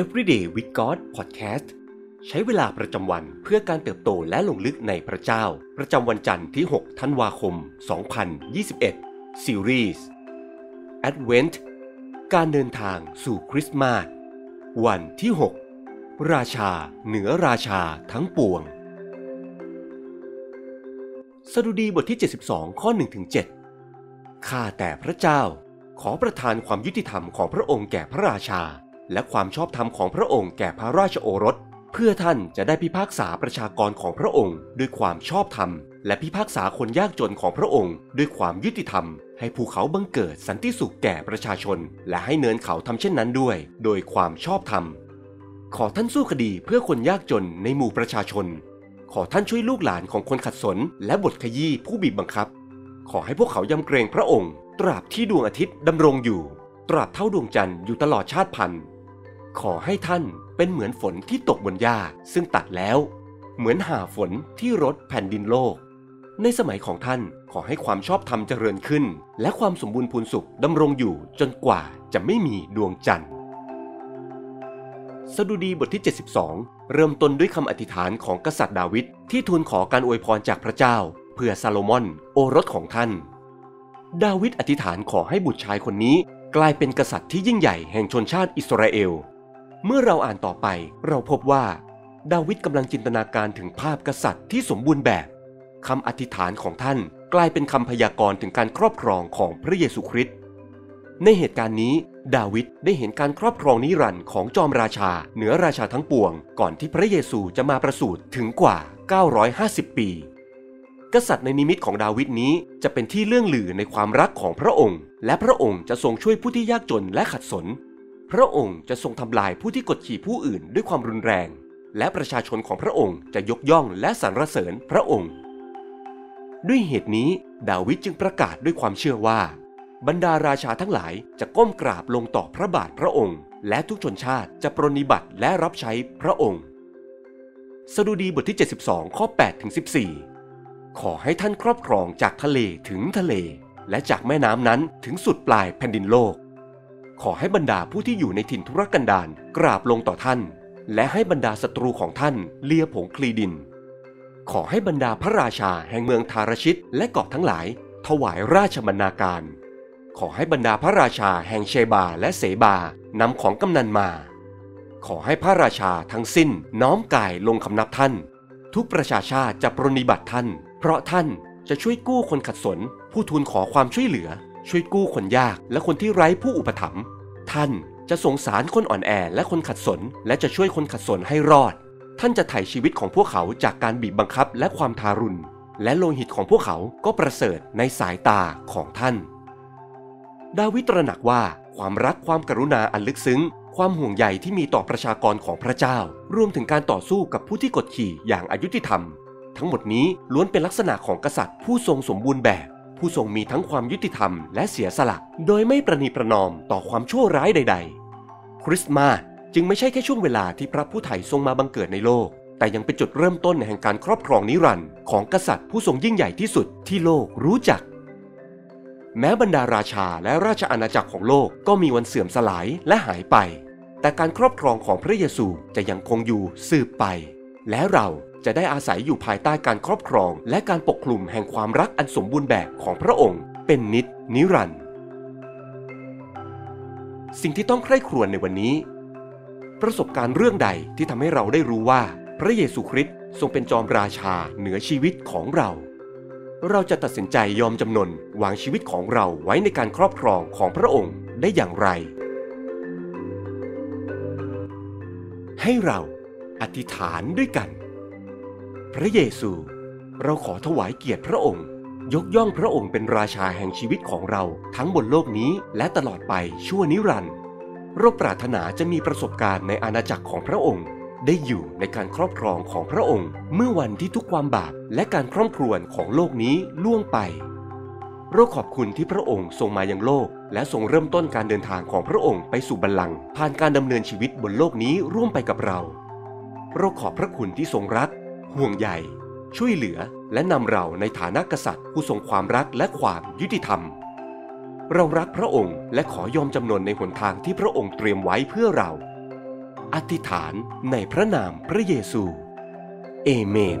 Every Day with God Podcast ใช้เวลาประจำวันเพื่อการเติบโตและลงลึกในพระเจ้าประจำวันจันทร์ที่6ธันวาคม2021 ซีรีส์ Advent การเดินทางสู่คริสต์มาสวันที่6ราชาเหนือราชาทั้งปวงสดุดีบทที่72ข้อ 1-7 ข้าแต่พระเจ้าขอประทานความยุติธรรมของพระองค์แก่พระราชาและความชอบธรรมของพระองค์แก่พระราชโอรสเพื่อท่านจะได้พิพากษาประชากรของพระองค์ด้วยความชอบธรรมและพิพากษาคนยากจนของพระองค์ด้วยความยุติธรรมให้ภูเขาบังเกิดสันติสุขแก่ประชาชนและให้เนินเขาทำเช่นนั้นด้วยโดยความชอบธรรมขอท่านสู้คดีเพื่อคนยากจนในหมู่ประชาชนขอท่านช่วยลูกหลานของคนขัดสนและบทขยี้ผู้บีบบังคับขอให้พวกเขายำเกรงพระองค์ตราบที่ดวงอาทิตย์ดำรงอยู่ตราบเท่าดวงจันทร์อยู่ตลอดชาติพันธุ์ขอให้ท่านเป็นเหมือนฝนที่ตกบนหญ้าซึ่งตัดแล้วเหมือนห่าฝนที่รดแผ่นดินโลกในสมัยของท่านขอให้ความชอบธรรมเจริญขึ้นและความสมบูรณ์พูนสุขดำรงอยู่จนกว่าจะไม่มีดวงจันทร์สดุดีบทที่72เริ่มต้นด้วยคำอธิษฐานของกษัตริย์ดาวิดที่ทูลขอการอวยพรจากพระเจ้าเพื่อซาโลมอนโอรสของท่านดาวิดอธิษฐานขอให้บุตรชายคนนี้กลายเป็นกษัตริย์ที่ยิ่งใหญ่แห่งชนชาติอิสราเอลเมื่อเราอ่านต่อไปเราพบว่าดาวิดกำลังจินตนาการถึงภาพกษัตริย์ที่สมบูรณ์แบบคำอธิษฐานของท่านกลายเป็นคำพยากรณ์ถึงการครอบครองของพระเยซูคริสต์ในเหตุการณ์นี้ดาวิดได้เห็นการครอบครองนิรันดร์ของจอมราชาเหนือราชาทั้งปวงก่อนที่พระเยซูจะมาประสูติถึงกว่า950ปีกษัตริย์ในนิมิตของดาวิดนี้จะเป็นที่เลื่องลือในความรักของพระองค์และพระองค์จะทรงช่วยผู้ที่ยากจนและขัดสนพระองค์จะทรงทำลายผู้ที่กดขี่ผู้อื่นด้วยความรุนแรงและประชาชนของพระองค์จะยกย่องและสรรเสริญพระองค์ด้วยเหตุนี้ดาวิดจึงประกาศด้วยความเชื่อว่าบรรดาราชาทั้งหลายจะก้มกราบลงต่อพระบาทพระองค์และทุกชนชาติจะปรนนิบัติและรับใช้พระองค์สดุดีบทที่72ข้อ 8-14 ขอให้ท่านครอบครองจากทะเลถึงทะเลและจากแม่น้ำนั้นถึงสุดปลายแผ่นดินโลกขอให้บรรดาผู้ที่อยู่ในถิ่นทุรกันดารกราบลงต่อท่านและให้บรรดาศัตรูของท่านเลียผงคลีดินขอให้บรรดาพระราชาแห่งเมืองทารชิตและเกาะทั้งหลายถวายราชบรรณาการขอให้บรรดาพระราชาแห่งเชบาและเสบานำของกำนันมาขอให้พระราชาทั้งสิ้นน้อมกายลงคำนับท่านทุกประชาชาติจะปรนนิบัติท่านเพราะท่านจะช่วยกู้คนขัดสนผู้ทูลขอความช่วยเหลือช่วยกู้คนยากและคนที่ไร้ผู้อุปถัมภ์ท่านจะสงสารคนอ่อนแอและคนขัดสนและจะช่วยคนขัดสนให้รอดท่านจะไถ่ชีวิตของพวกเขาจากการบีบบังคับและความทารุณและโลหิตของพวกเขาก็ประเสริฐในสายตาของท่านดาวิดตระหนักว่าความรักความกรุณาอันลึกซึ้งความห่วงใยที่มีต่อประชากรของพระเจ้ารวมถึงการต่อสู้กับผู้ที่กดขี่อย่างอยุติธรรมทั้งหมดนี้ล้วนเป็นลักษณะของกษัตริย์ผู้ทรงสมบูรณ์แบบผู้ทรงมีทั้งความยุติธรรมและเสียสละโดยไม่ประนีประนอมต่อความชั่วร้ายใดๆคริสต์มาสจึงไม่ใช่แค่ช่วงเวลาที่พระผู้ไถ่ทรงมาบังเกิดในโลกแต่ยังเป็นจุดเริ่มต้นแห่งการครอบครองนิรันดร์ของกษัตริย์ผู้ทรงยิ่งใหญ่ที่สุดที่โลกรู้จักแม้บรรดาราชาและราชอาณาจักรของโลกก็มีวันเสื่อมสลายและหายไปแต่การครอบครองของพระเยซูจะยังคงอยู่สืบไปและเราจะได้อาศัยอยู่ภายใต้การครอบครองและการปกคลุมแห่งความรักอันสมบูรณ์แบบของพระองค์เป็นนิรันดร์สิ่งที่ต้องใคร่ครวญในวันนี้ประสบการณ์เรื่องใดที่ทำให้เราได้รู้ว่าพระเยซูคริสต์ทรงเป็นจอมราชาเหนือชีวิตของเราจะตัดสินใจยอมจำนนวางชีวิตของเราไว้ในการครอบครองของพระองค์ได้อย่างไรให้เราอธิษฐานด้วยกันพระเยซูเราขอถวายเกียรติพระองค์ยกย่องพระองค์เป็นราชาแห่งชีวิตของเราทั้งบนโลกนี้และตลอดไปชั่วนิรันดร์เราปรารถนาจะมีประสบการณ์ในอาณาจักรของพระองค์ได้อยู่ในการครอบครองของพระองค์เมื่อวันที่ทุกความบาปและการคร่ำครวญของโลกนี้ล่วงไปเราขอบคุณที่พระองค์ทรงมายังโลกและทรงเริ่มต้นการเดินทางของพระองค์ไปสู่บัลลังก์ผ่านการดำเนินชีวิตบนโลกนี้ร่วมไปกับเราขอบพระคุณที่ทรงรักห่วงใยช่วยเหลือและนำเราในฐานะกษัตริย์ผู้ทรงความรักและความยุติธรรมเรารักพระองค์และขอยอมจำนนในหนทางที่พระองค์เตรียมไว้เพื่อเรา อธิษฐานในพระนามพระเยซูเอเมน